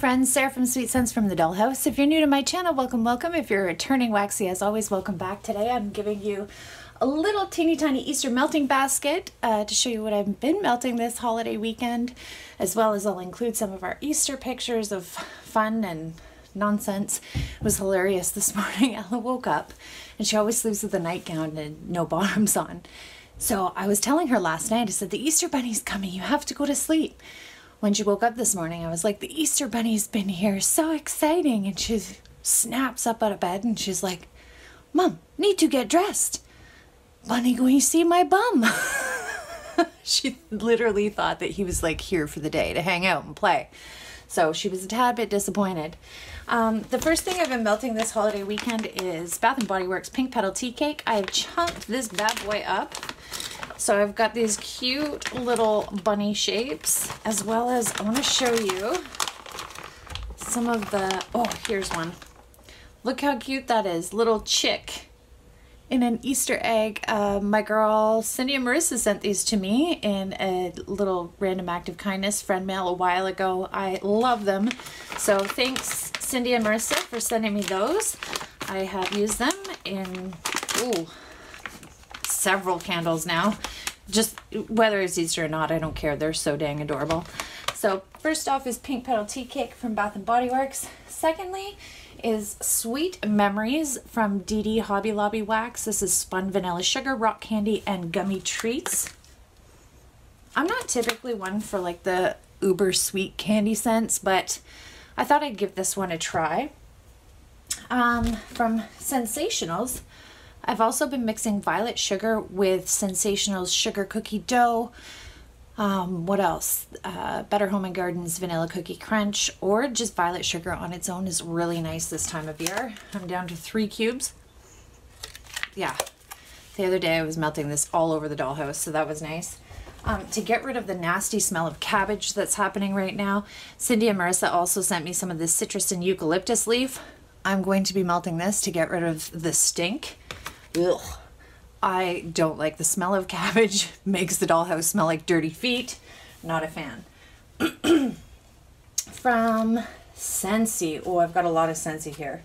friends, Sarah from Sweet Scents from the Dollhouse. If you're new to my channel, welcome, welcome. If you're a returning waxy, as always, welcome back. Today I'm giving you a little teeny tiny Easter melting basket to show you what I've been melting this holiday weekend, as well as I'll include some of our Easter pictures of fun and nonsense. It was hilarious this morning. Ella woke up and she always sleeps with a nightgown and no bottoms on. So I was telling her last night, I said, the Easter bunny's coming, you have to go to sleep. When she woke up this morning, I was like, the Easter bunny's been here, so exciting. And she snaps up out of bed and she's like, Mom, need to get dressed. Bunny going to see my bum. She literally thought that he was like here for the day to hang out and play. So she was a tad bit disappointed. The first thing I've been melting this holiday weekend is Bath and Body Works Pink Petal Tea Cake. I've chunked this bad boy up. So I've got these cute little bunny shapes, as well as I want to show you some of the, oh, here's one. Look how cute that is, little chick in an Easter egg. My girl Cindy and Marissa sent these to me in a little random act of kindness friend mail a while ago. I love them. So thanks Cindy and Marissa for sending me those. I have used them in, ooh, several candles now. Just whether it's Easter or not, I don't care. They're so dang adorable. So first off is Pink Petal Tea Cake from Bath and Body Works. Secondly is Sweet Memories from DD Hobby Lobby Wax. This is spun vanilla sugar, rock candy, and gummy treats. I'm not typically one for like the uber sweet candy scents, but I thought I'd give this one a try. From Scentsashionals, I've also been mixing violet sugar with Scensationals sugar cookie dough. What else? Better Home and Garden's vanilla cookie crunch, or just violet sugar on its own is really nice this time of year. I'm down to 3 cubes. Yeah, the other day I was melting this all over the dollhouse, so that was nice. To get rid of the nasty smell of cabbage that's happening right now, Cindy and Marissa also sent me some of this citrus and eucalyptus leaf. I'm going to be melting this to get rid of the stink. Ugh. I don't like the smell of cabbage. Makes the dollhouse smell like dirty feet. Not a fan. From Sensi. Oh, I've got a lot of Sensi here.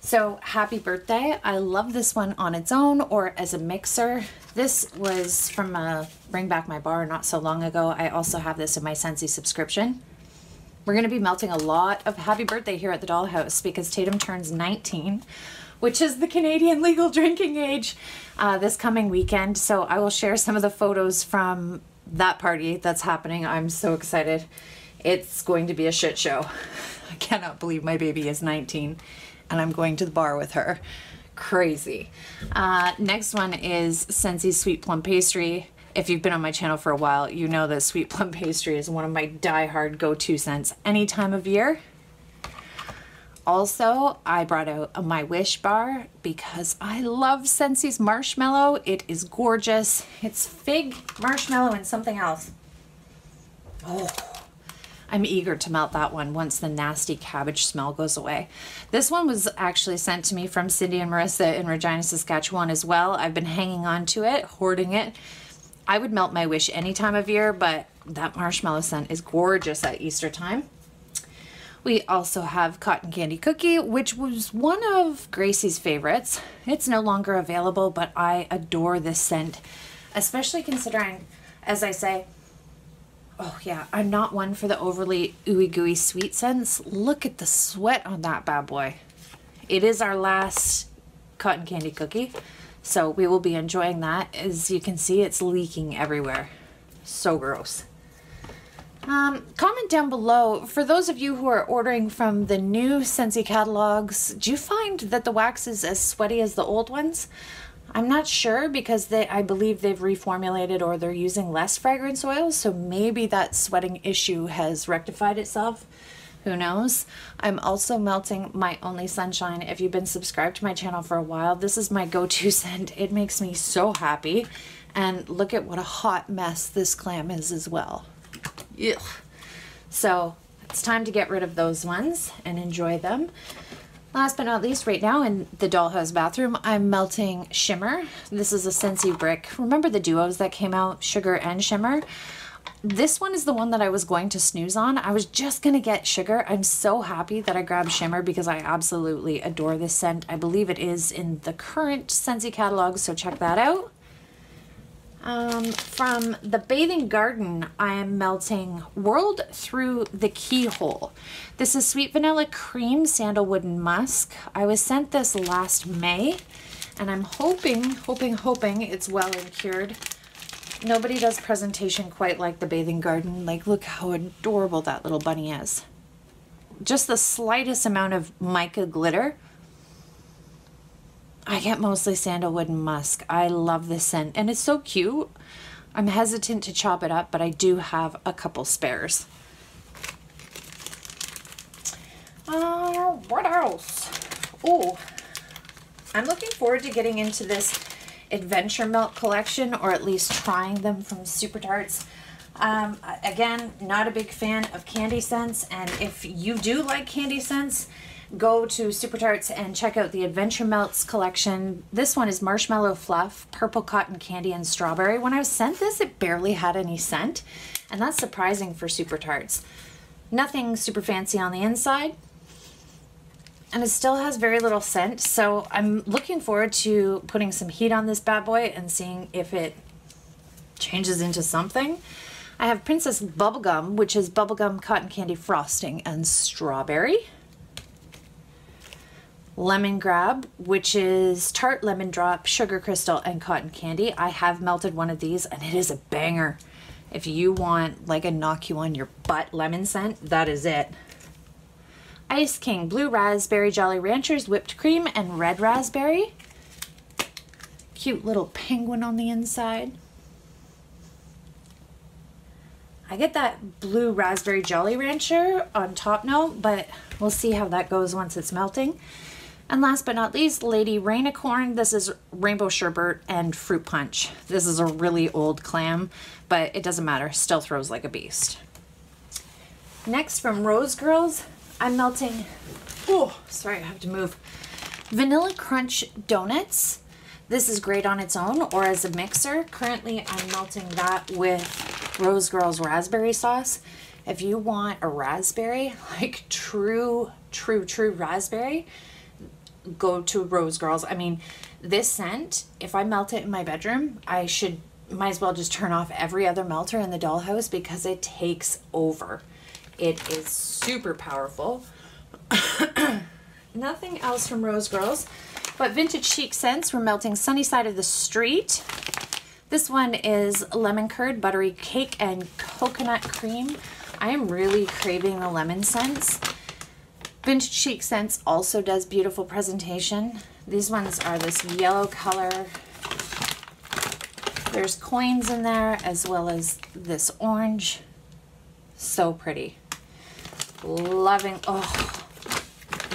So, Happy Birthday. I love this one on its own or as a mixer. This was from Bring Back My Bar not so long ago. I also have this in my Sensi subscription. We're going to be melting a lot of Happy Birthday here at the dollhouse because Tatum turns 19. Which is the Canadian legal drinking age this coming weekend. So I will share some of the photos from that party that's happening. I'm so excited. It's going to be a shit show. I cannot believe my baby is 19 and I'm going to the bar with her. Crazy. Next one is Sensi's Sweet Plum Pastry. If you've been on my channel for a while, you know that Sweet Plum Pastry is one of my die-hard go-to scents any time of year. Also, I brought out a My Wish bar because I love Scentsi's marshmallow. It is gorgeous. It's fig, marshmallow, and something else. Oh, I'm eager to melt that one once the nasty cabbage smell goes away. This one was actually sent to me from Cindy and Marissa in Regina, Saskatchewan as well. I've been hanging on to it, hoarding it. I would melt My Wish any time of year, but that marshmallow scent is gorgeous at Easter time. We also have Cotton Candy Cookie, which was one of Gracie's favorites. It's no longer available, but I adore this scent, especially considering, as I say, oh yeah, I'm not one for the overly ooey gooey sweet scents. Look at the sweat on that bad boy. It is our last Cotton Candy Cookie, so we will be enjoying that. As you can see, it's leaking everywhere. So gross. Comment down below, for those of you who are ordering from the new Scentsy catalogs, do you find that the wax is as sweaty as the old ones? I'm not sure because I believe they've reformulated or they're using less fragrance oils, so maybe that sweating issue has rectified itself. Who knows? I'm also melting My Only Sunshine. If you've been subscribed to my channel for a while, this is my go-to scent. It makes me so happy. And look at what a hot mess this clam is as well. Ugh. So it's time to get rid of those ones and enjoy them. Last but not least, right now in the dollhouse bathroom, I'm melting Shimmer. This is a Scentsy Brick. Remember the duos that came out, Sugar and Shimmer? This one is the one that I was going to snooze on. I was just gonna get Sugar. I'm so happy that I grabbed Shimmer because I absolutely adore this scent. I believe it is in the current Scentsy catalog, so check that out. From the Bathing Garden, I am melting World Through the Keyhole. This is Sweet Vanilla Cream Sandalwood and Musk. I was sent this last May, and I'm hoping it's well and cured. Nobody does presentation quite like the Bathing Garden. Like, look how adorable that little bunny is. Just the slightest amount of mica glitter. I get mostly sandalwood and musk. I love this scent, and it's so cute. I'm hesitant to chop it up, but I do have a couple spares. What else? Oh, I'm looking forward to getting into this Adventure Milk collection, or at least trying them from Super Tarts. Again, not a big fan of candy scents, and if you do like candy scents, go to Super Tarts and check out the Adventure Melts collection. This one is Marshmallow Fluff, Purple Cotton Candy, and Strawberry. When I was sent this, it barely had any scent, and that's surprising for Super Tarts. Nothing super fancy on the inside, and it still has very little scent, so I'm looking forward to putting some heat on this bad boy and seeing if it changes into something. I have Princess Bubblegum, which is bubblegum, cotton candy, frosting, and strawberry. Lemon Grab, which is tart, lemon drop, sugar crystal, and cotton candy. I have melted one of these, and it is a banger. If you want like a knock you on your butt lemon scent, that is it. Ice King, Blue Raspberry, Jolly Ranchers, Whipped Cream, and Red Raspberry. Cute little penguin on the inside. I get that Blue Raspberry Jolly Rancher on top note, but we'll see how that goes once it's melting. And last but not least, Lady Rainicorn. This is Rainbow Sherbet and Fruit Punch. This is a really old clam, but it doesn't matter. Still throws like a beast. Next, from Rose Girls, I'm melting, oh, sorry, I have to move, Vanilla Crunch Donuts. This is great on its own or as a mixer. Currently, I'm melting that with Rose Girls Raspberry Sauce. If you want a raspberry, like true raspberry, go to Rose Girls. I mean, this scent, if I melt it in my bedroom, I might as well just turn off every other melter in the dollhouse because it takes over. It is super powerful. Nothing else from Rose Girls, but Vintage Chic Scents. We're melting Sunny Side of the Street. This one is Lemon Curd, Buttery Cake, and Coconut Cream. I am really craving the lemon scents. Vintage Chic Scents also does beautiful presentation. These ones are this yellow color. There's coins in there as well as this orange. So pretty. Loving, oh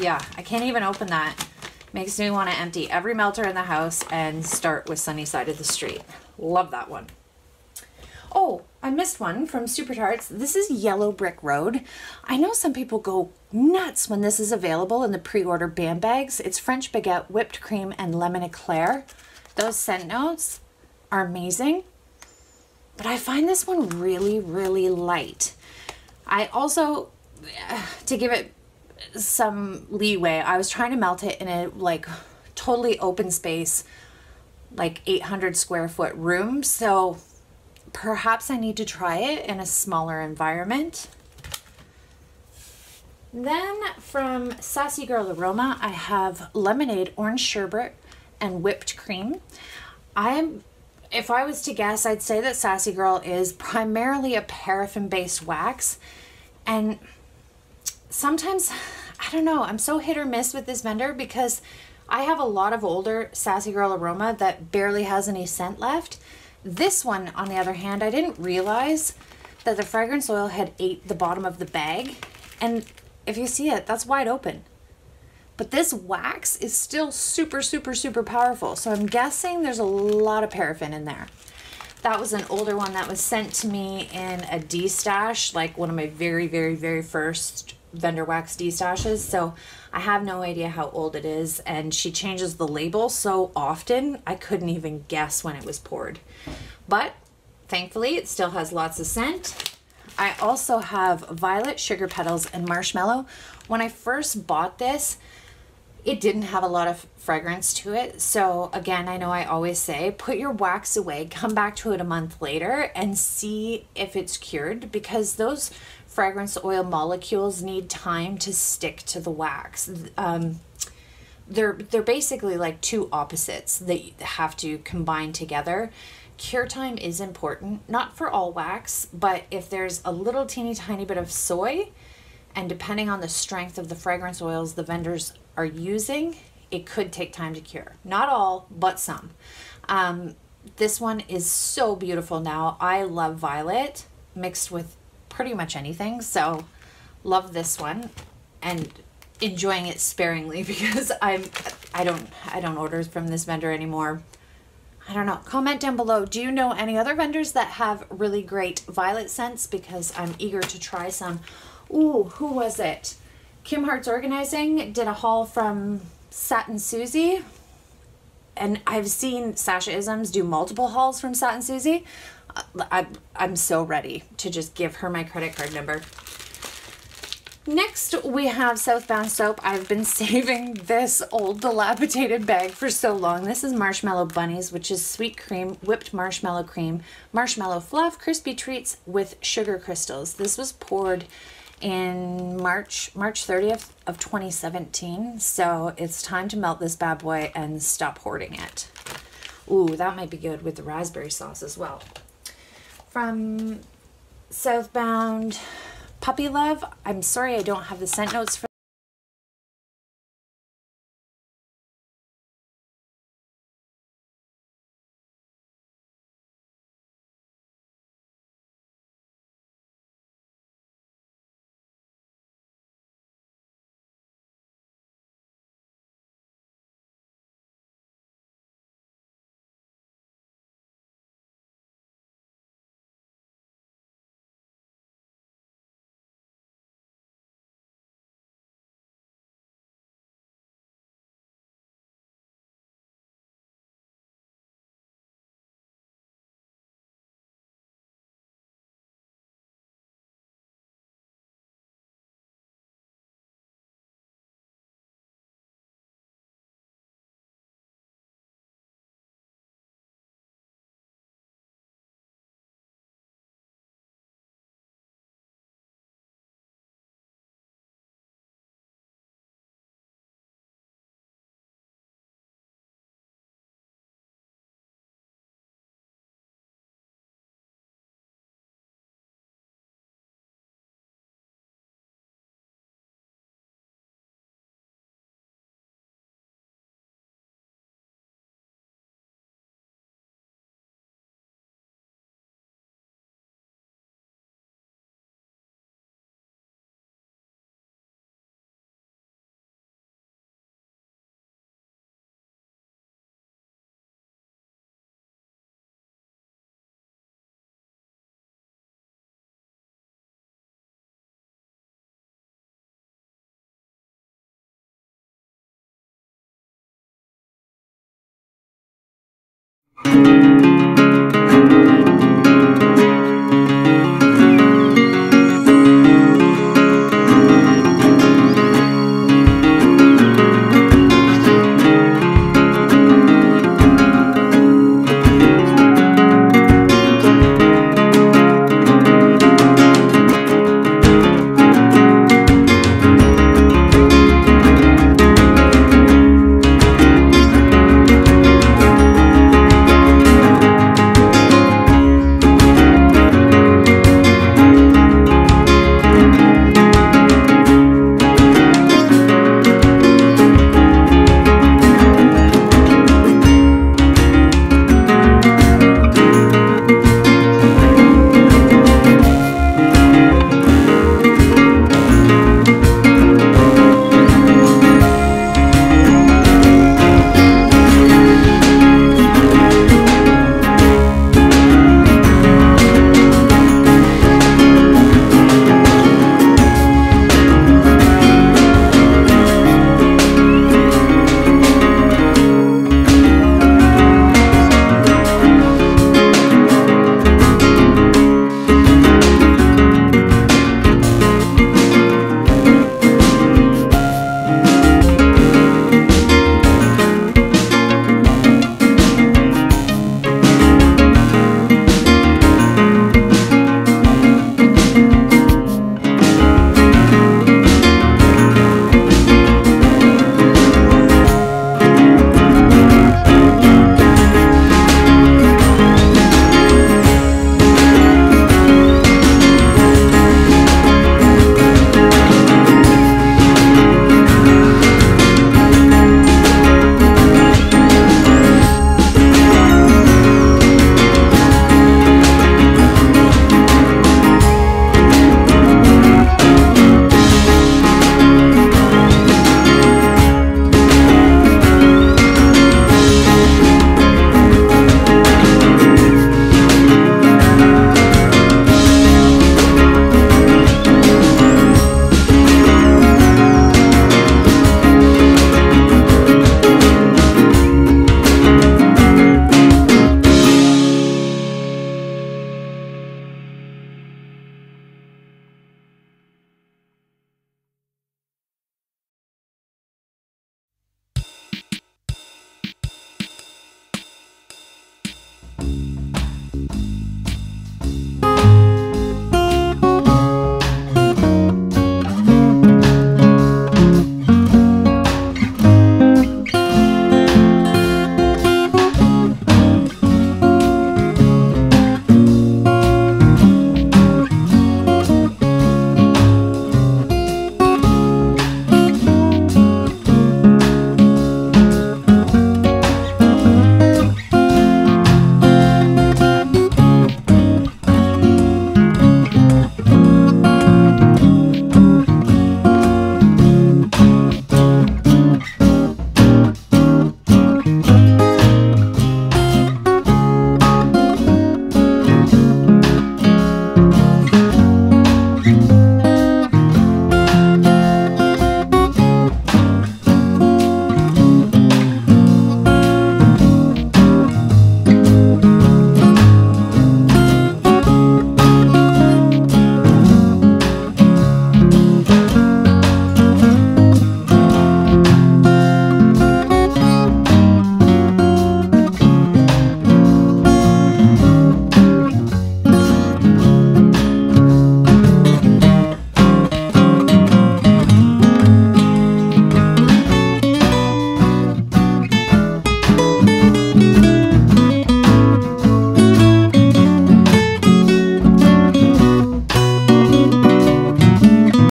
yeah, I can't even open that. Makes me want to empty every melter in the house and start with Sunny Side of the Street. Love that one. Oh, I missed one from Super Tarts. This is Yellow Brick Road. I know some people go nuts when this is available in the pre-order band bags. It's French baguette, whipped cream, and lemon eclair. Those scent notes are amazing, but I find this one really, really light. I also, to give it some leeway, I was trying to melt it in a like totally open space, like 800 square foot room. So perhaps I need to try it in a smaller environment. Then from Sassy Girl Aroma, I have lemonade, orange sherbet, and whipped cream. If I was to guess, I'd say that Sassy Girl is primarily a paraffin-based wax, and sometimes, I don't know, I'm so hit or miss with this vendor because I have a lot of older Sassy Girl Aroma that barely has any scent left. This one, on the other hand, I didn't realize that the fragrance oil had ate the bottom of the bag, and if you see it, that's wide open. But this wax is still super powerful. So I'm guessing there's a lot of paraffin in there. That was an older one that was sent to me in a D-stash, like one of my very first vendor wax D-stashes. So I have no idea how old it is, and she changes the label so often, I couldn't even guess when it was poured. But Thankfully, it still has lots of scent. I also have Violet, Sugar Petals, and Marshmallow. When I first bought this, it didn't have a lot of fragrance to it. So again, I know I always say, put your wax away, come back to it a month later and see if it's cured, because those fragrance oil molecules need time to stick to the wax. They're basically like two opposites that have to combine together. Cure time is important, not for all wax, but if there's a little teeny tiny bit of soy, and depending on the strength of the fragrance oils the vendors are using, it could take time to cure. Not all, but some. This one is so beautiful now. I love violet mixed with pretty much anything, so love this one and enjoying it sparingly because I don't order from this vendor anymore. I don't know. Comment down below. Do you know any other vendors that have really great violet scents? Because I'm eager to try some. Ooh, who was it? Kim Hart's Organizing did a haul from Satin Susie, and I've seen Sasha Isms do multiple hauls from Satin Susie. I'm so ready to just give her my credit card number. Next, we have Southbound Soap. I've been saving this old dilapidated bag for so long. This is Marshmallow Bunnies, which is sweet cream, whipped marshmallow cream, marshmallow fluff, crispy treats with sugar crystals. This was poured in March 30th of 2017. So it's time to melt this bad boy and stop hoarding it. Ooh, that might be good with the raspberry sauce as well. From Southbound Puppy Love. I'm sorry I don't have the scent notes for